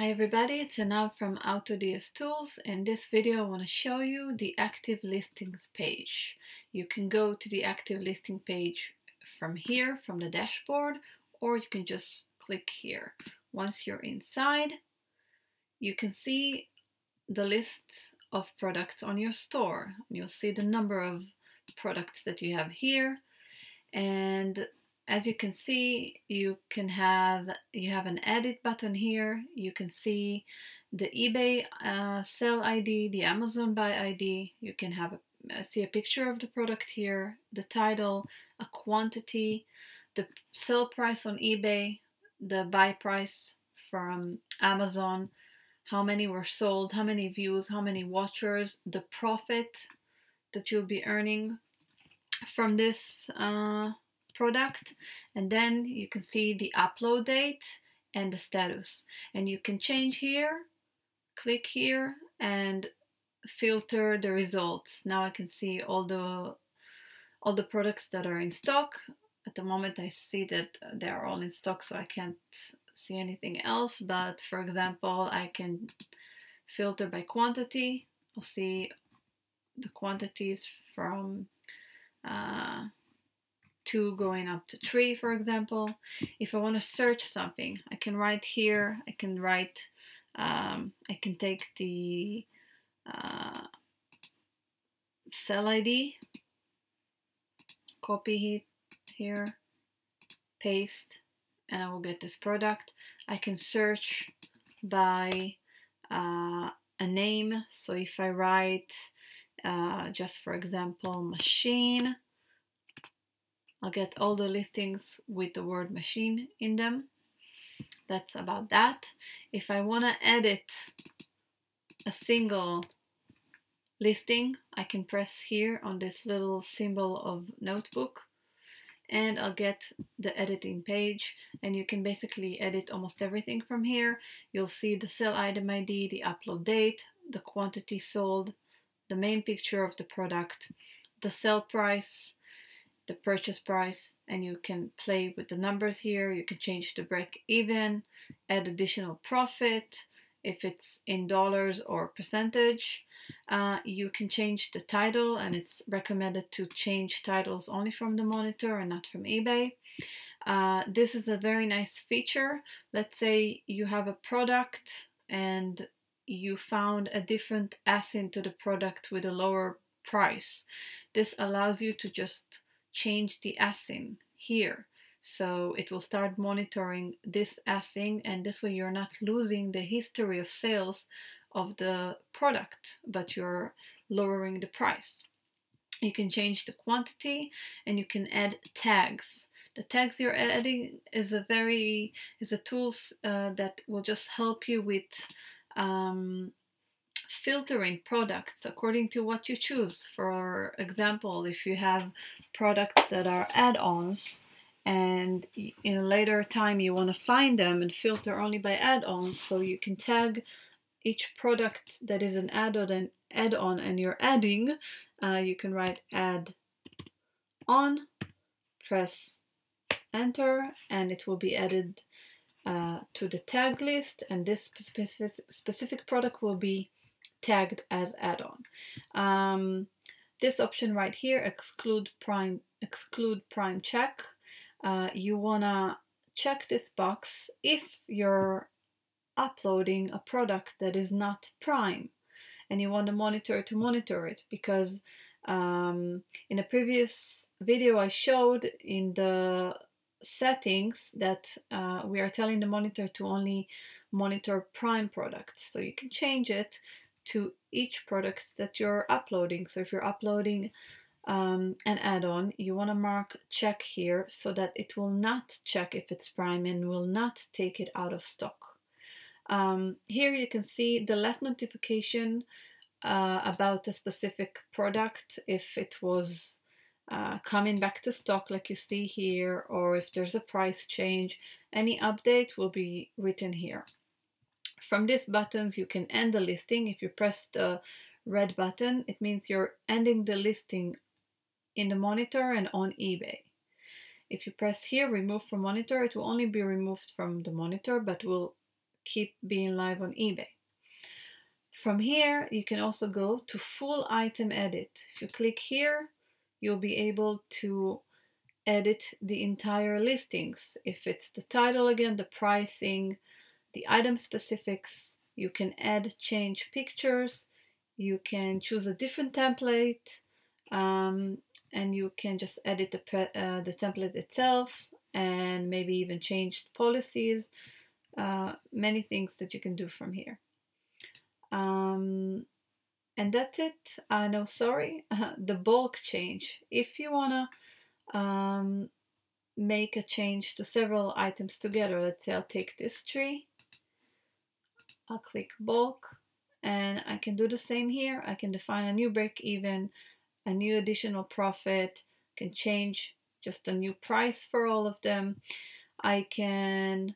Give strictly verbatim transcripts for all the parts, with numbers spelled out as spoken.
Hi everybody, it's Anav from AutoDS Tools. In this video I want to show you the active listings page. You can go to the active listing page from here, from the dashboard, or you can just click here. Once you're inside, you can see the list of products on your store. You'll see the number of products that you have here, and as you can see, you can have you have an edit button here. You can see the eBay uh, sell I D, the Amazon buy I D. You can have a, see a picture of the product here, the title, a quantity, the sell price on eBay, the buy price from Amazon, how many were sold, how many views, how many watchers, the profit that you'll be earning from this Uh, product, and then you can see the upload date and the status, and you can change here, click here and filter the results. Now I can see all the all the products that are in stock. At the moment I see that they are all in stock, so I can't see anything else, but for example I can filter by quantity. I'll see the quantities from uh, two going up to three, for example. If I want to search something, I can write here, I can write, um, I can take the uh, cell I D, copy it here, paste, and I will get this product. I can search by uh, a name. So if I write, uh, just for example, machine, I'll get all the listings with the word machine in them. That's about that. If I want to edit a single listing, I can press here on this little symbol of notebook and I'll get the editing page, and you can basically edit almost everything from here. You'll see the sell item I D, the upload date, the quantity sold, the main picture of the product, the sell price, the purchase price, and you can play with the numbers here. You can change the break even, add additional profit if it's in dollars or percentage. Uh, you can change the title, and it's recommended to change titles only from the monitor and not from eBay. Uh, this is a very nice feature. Let's say you have a product and you found a different A S I N to the product with a lower price. This allows you to just change the A S I N here, so it will start monitoring this A S I N, and this way you're not losing the history of sales of the product, but you're lowering the price. You can change the quantity, and you can add tags. The tags you're adding is a very is a tool uh, that will just help you with um, filtering products according to what you choose. For example, if you have products that are add-ons and in a later time you want to find them and filter only by add-ons, so you can tag each product that is an add-on and add-on and you're adding. Uh, you can write add on, press enter, and it will be added uh, to the tag list, and this specific, specific product will be tagged as add-on. Um, this option right here, exclude prime exclude prime check, uh, you wanna check this box if you're uploading a product that is not prime, and you want the monitor to monitor it, because um, in a previous video I showed in the settings that uh, we are telling the monitor to only monitor prime products, so you can change it to each product that you're uploading. So if you're uploading um, an add-on, you want to mark check here so that it will not check if it's prime and will not take it out of stock. Um, here you can see the last notification uh, about a specific product, if it was uh, coming back to stock like you see here, or if there's a price change. Any update will be written here. From these buttons you can end the listing. If you press the red button, it means you're ending the listing in the monitor and on eBay. If you press here, remove from monitor, it will only be removed from the monitor but will keep being live on eBay. From here, you can also go to full item edit. If you click here, you'll be able to edit the entire listings. If it's the title again, the pricing, the item specifics, you can add, change pictures, you can choose a different template, um, and you can just edit the, pre uh, the template itself, and maybe even change policies, uh, many things that you can do from here. Um, and that's it. Uh, no, sorry, the bulk change. If you wanna um, make a change to several items together, let's say I'll take this tree, I'll click bulk, and I can do the same here. I can define a new break even, a new additional profit, can change just a new price for all of them. I can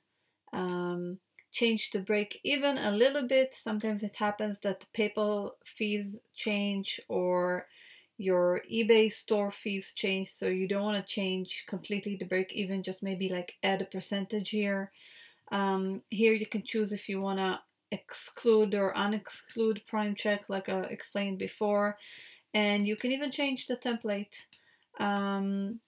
um, change the break even a little bit. Sometimes it happens that the PayPal fees change or your eBay store fees change, so you don't want to change completely the break even, just maybe like add a percentage here. Um, here you can choose if you want to exclude or unexclude prime check, like I explained before, and you can even change the template. Um,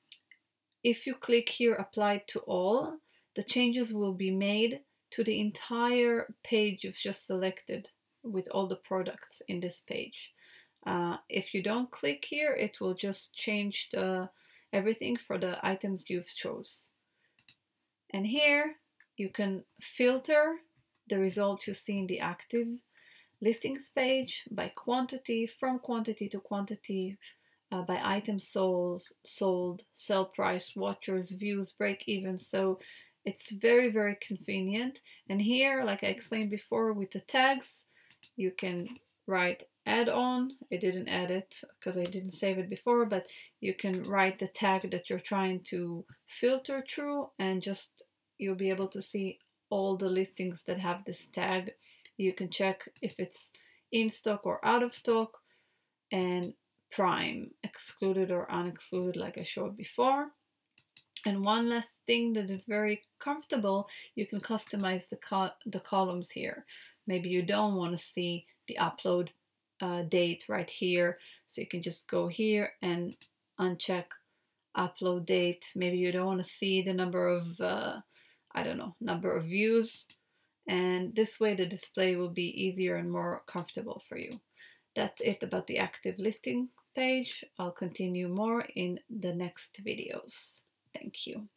if you click here apply to all, the changes will be made to the entire page you've just selected with all the products in this page. Uh, if you don't click here, it will just change the, everything for the items you've chose. And here you can filter the result you see in the active listings page by quantity, from quantity to quantity, uh, by items sold, sold, sell price, watchers, views, break even. So it's very, very convenient. And here, like I explained before with the tags, you can write add-on. I didn't add it because I didn't save it before, but you can write the tag that you're trying to filter through, and just you'll be able to see all the listings that have this tag. You can check if it's in stock or out of stock, and prime, excluded or unexcluded, like I showed before. And one last thing that is very comfortable, you can customize the, co the columns here. Maybe you don't want to see the upload uh, date right here, so you can just go here and uncheck upload date. Maybe you don't want to see the number of, uh, I don't know, number of views. And this way the display will be easier and more comfortable for you. That's it about the active listing page. I'll continue more in the next videos. Thank you.